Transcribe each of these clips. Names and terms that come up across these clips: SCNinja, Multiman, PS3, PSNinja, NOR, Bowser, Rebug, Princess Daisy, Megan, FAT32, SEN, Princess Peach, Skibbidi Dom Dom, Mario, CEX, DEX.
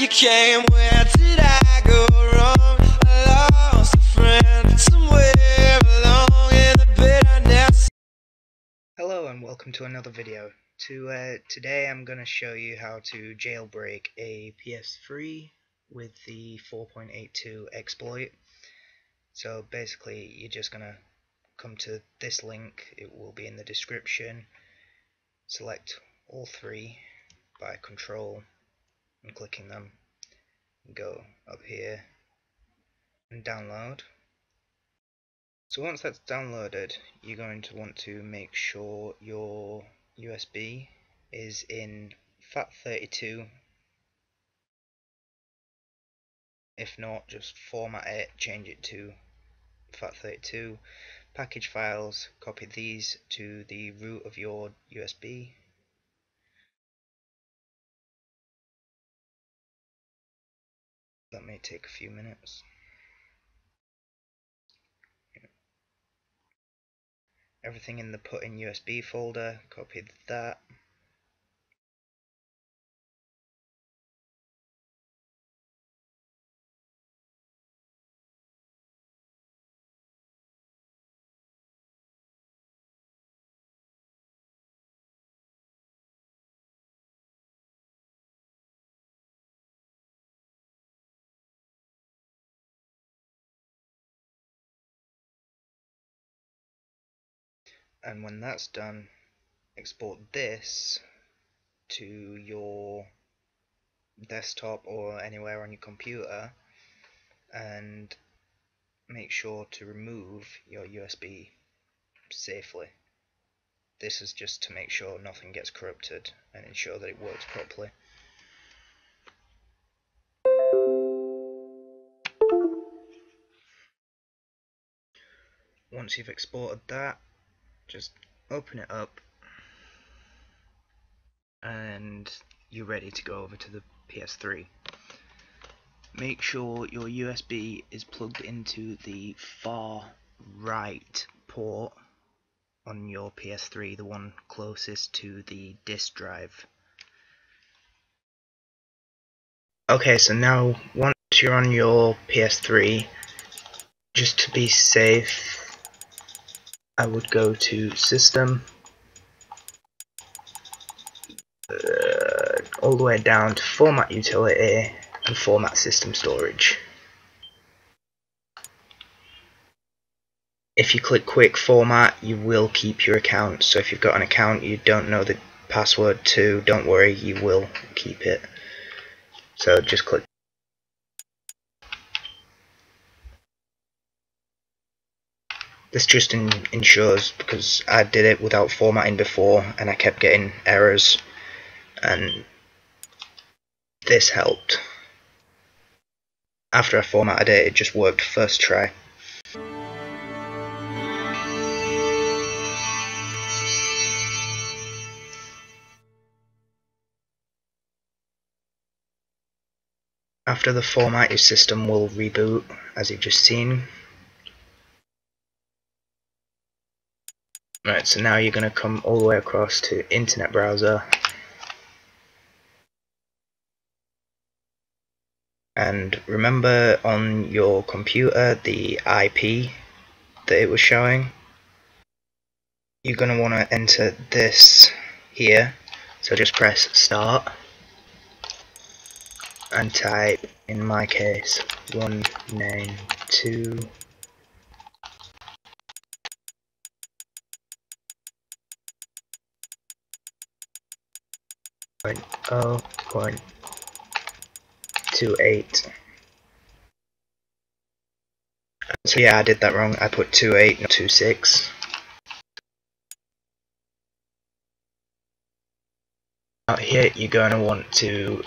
you came, where did I go wrong? I lost a friend somewhere along in the bitterness. Hello and welcome to another video. Today I'm going to show you how to jailbreak a PS3 with the 4.82 exploit. So basically you're just going to come to this link, it will be in the description. Select all three by control and clicking them, and go up here and download. So once that's downloaded, you're going to want to make sure your USB is in FAT32. If not, just format it, change it to FAT32. Package files, copy these to the root of your USB. That may take a few minutes. Everything in the put in USB folder, copy that. And when that's done, export this to your desktop or anywhere on your computer, and make sure to remove your USB safely. This is just to make sure nothing gets corrupted and ensure that it works properly. Once you've exported that, just open it up and you're ready to go over to the PS3. Make sure your USB is plugged into the far right port on your PS3, the one closest to the disk drive. Okay, so now once you're on your PS3, just to be safe, I would go to System, all the way down to Format Utility and Format System Storage. If you click Quick Format, you will keep your account. So if you've got an account you don't know the password to, don't worry, you will keep it. So just click. This just ensures, because I did it without formatting before and I kept getting errors, and this helped. After I formatted it, it just worked first try. After the format, your system will reboot, as you've just seen. Right, so now you're going to come all the way across to Internet Browser, and remember on your computer the IP that it was showing. You're going to want to enter this here, so just press Start and type, in my case, 192. .0.28. So yeah, I did that wrong. I put 28, not 26. Out here, you're going to want to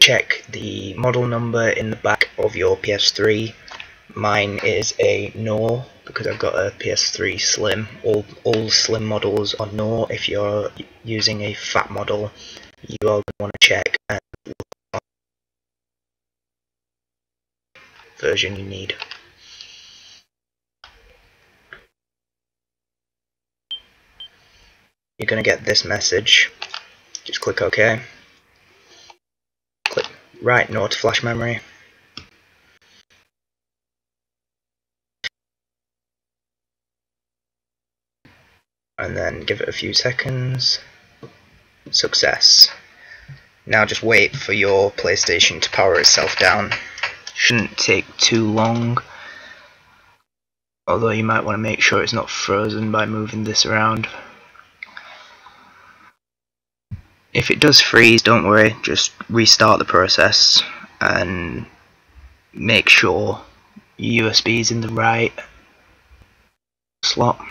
check the model number in the back of your PS3. Mine is a NOR because I've got a PS3 Slim. All Slim models are NOR. If you're using a FAT model, you are going to want to check and look on the version you need. You're going to get this message. Just click OK. Click write NOR to flash memory. And then give it a few seconds. Success. Now just wait for your PlayStation to power itself down. Shouldn't take too long, although you might want to make sure it's not frozen by moving this around. If it does freeze, don't worry, just restart the process and make sure your USB is in the right slot.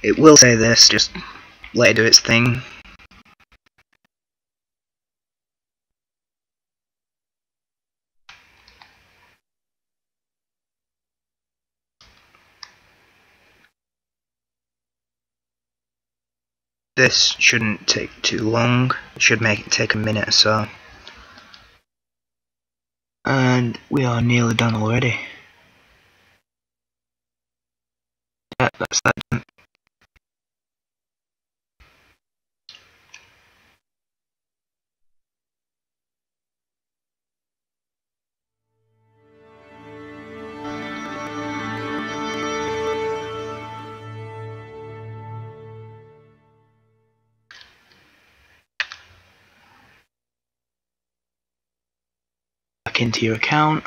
It will say this, just let it do its thing. This shouldn't take too long, it should make it take a minute or so. And we are nearly done already. Yeah, that's that done. Into your account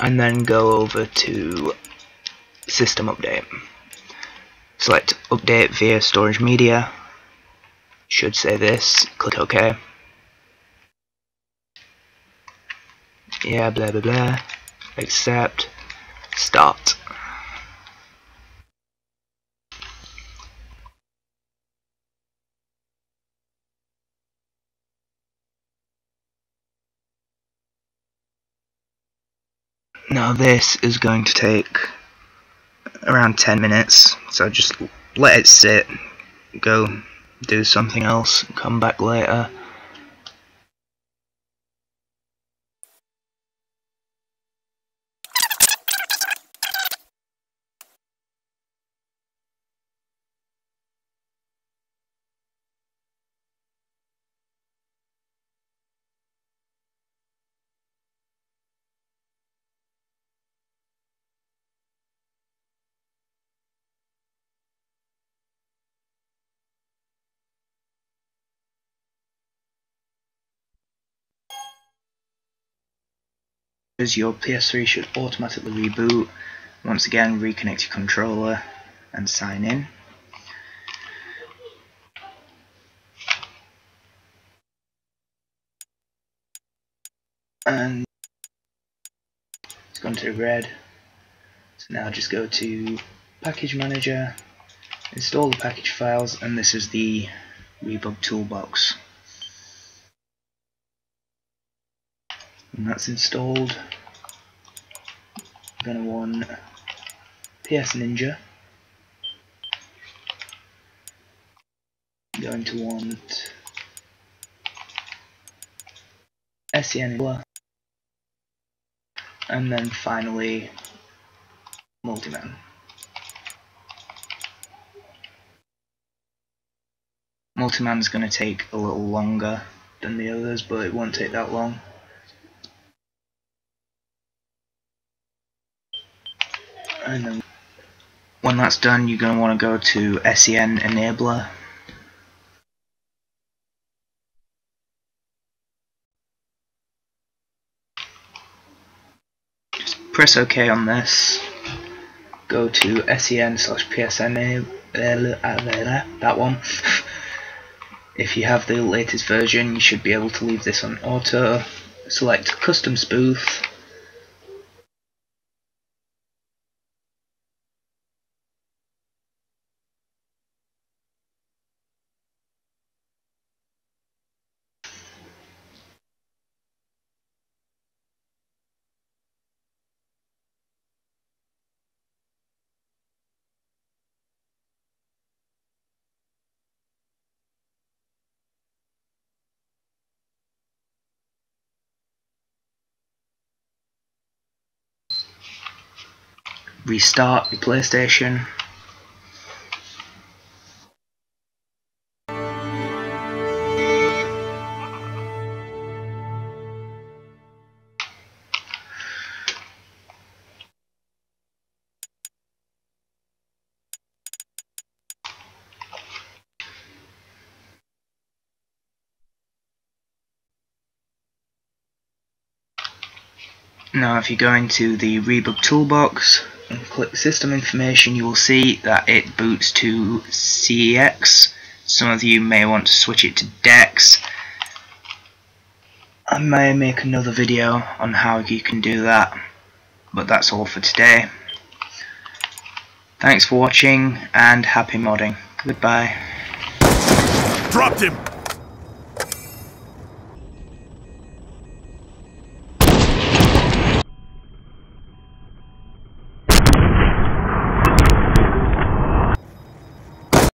and then go over to system update. Select update via storage media, should say this, click OK. Yeah, blah blah blah, accept, start. Now this is going to take around 10 minutes, so just let it sit, go do something else, come back later. As your PS3 should automatically reboot. Once again, reconnect your controller and sign in. And it's gone to red. So now just go to Package Manager, install the package files, and this is the Rebug toolbox. And that's installed. We're going to want PSNinja. We're going to want SCNinja, and then finally Multiman. Multiman's going to take a little longer than the others, but it won't take that long. And then when that's done, you're going to want to go to SEN enabler. Just press OK on this. Go to SEN/PSNA, that one. If you have the latest version, you should be able to leave this on auto. Select custom spoof. restart your PlayStation. Now if you go into the Rebug toolbox and click system information, you will see that it boots to CEX. Some of you may want to switch it to DEX. I may make another video on how you can do that, but that's all for today. Thanks for watching and happy modding. Goodbye. Dropped him!